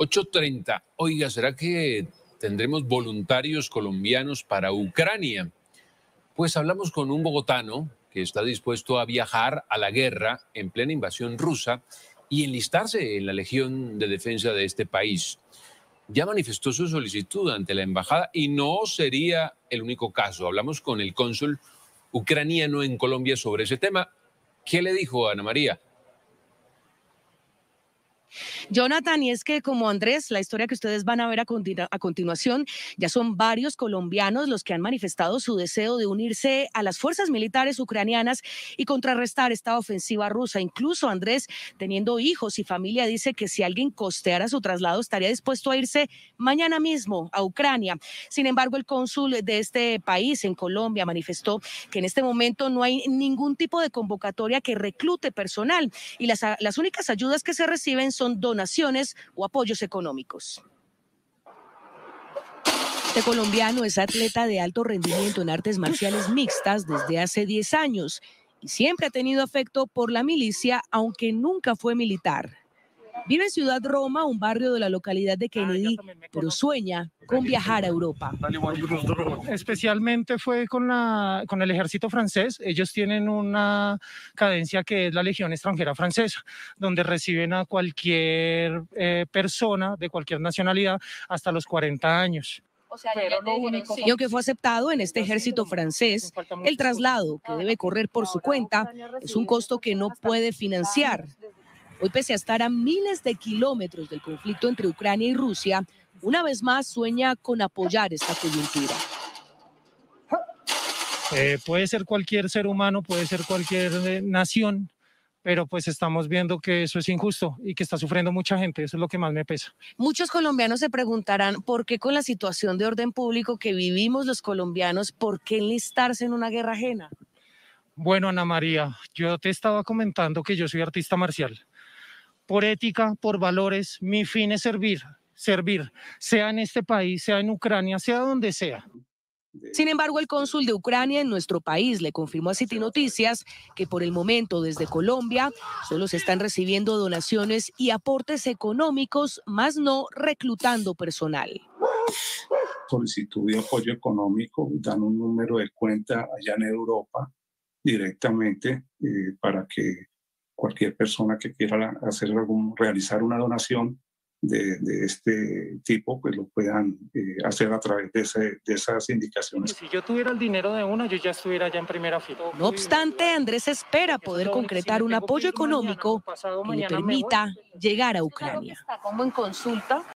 8:30. Oiga, ¿será que tendremos voluntarios colombianos para Ucrania? Pues hablamos con un bogotano que está dispuesto a viajar a la guerra en plena invasión rusa y enlistarse en la Legión de Defensa de este país. Ya manifestó su solicitud ante la embajada y no sería el único caso. Hablamos con el cónsul ucraniano en Colombia sobre ese tema. ¿Qué le dijo Ana María? Jonathan, y es que como Andrés, la historia que ustedes van a ver a continuación, ya son varios colombianos los que han manifestado su deseo de unirse a las fuerzas militares ucranianas y contrarrestar esta ofensiva rusa. Incluso Andrés, teniendo hijos y familia, dice que si alguien costeara su traslado estaría dispuesto a irse mañana mismo a Ucrania. Sin embargo, el cónsul de este país en Colombia manifestó que en este momento no hay ningún tipo de convocatoria que reclute personal y las únicas ayudas que se reciben son donaciones o apoyos económicos. Este colombiano es atleta de alto rendimiento en artes marciales mixtas desde hace 10 años y siempre ha tenido afecto por la milicia, aunque nunca fue militar. Vive en Ciudad Roma, un barrio de la localidad de Kennedy, pero sueña con viajar a Europa. Especialmente fue con el ejército francés. Ellos tienen una cadencia que es la Legión Extranjera Francesa, donde reciben a cualquier persona de cualquier nacionalidad hasta los 40 años. O sea, lo único que fue aceptado en este ejército francés, el traslado que debe correr por su cuenta es un costo que no puede financiar. Hoy, pese a estar a miles de kilómetros del conflicto entre Ucrania y Rusia, una vez más sueña con apoyar esta coyuntura. Puede ser cualquier ser humano, puede ser cualquier nación, pero pues estamos viendo que eso es injusto y que está sufriendo mucha gente. Eso es lo que más me pesa. Muchos colombianos se preguntarán por qué con la situación de orden público que vivimos los colombianos, ¿por qué enlistarse en una guerra ajena? Bueno, Ana María, yo te estaba comentando que yo soy artista marcial. Por ética, por valores, mi fin es servir, sea en este país, sea en Ucrania, sea donde sea. Sin embargo, el cónsul de Ucrania en nuestro país le confirmó a Citi Noticias que por el momento desde Colombia solo se están recibiendo donaciones y aportes económicos, más no reclutando personal. Solicitud de apoyo económico, dan un número de cuenta allá en Europa directamente para que cualquier persona que quiera realizar una donación de este tipo, pues lo puedan hacer a través de esas indicaciones. Si yo tuviera el dinero de una, yo ya estuviera allá en primera fila. No obstante, Andrés espera poder concretar un apoyo económico que le permita llegar a Ucrania. Como en consulta.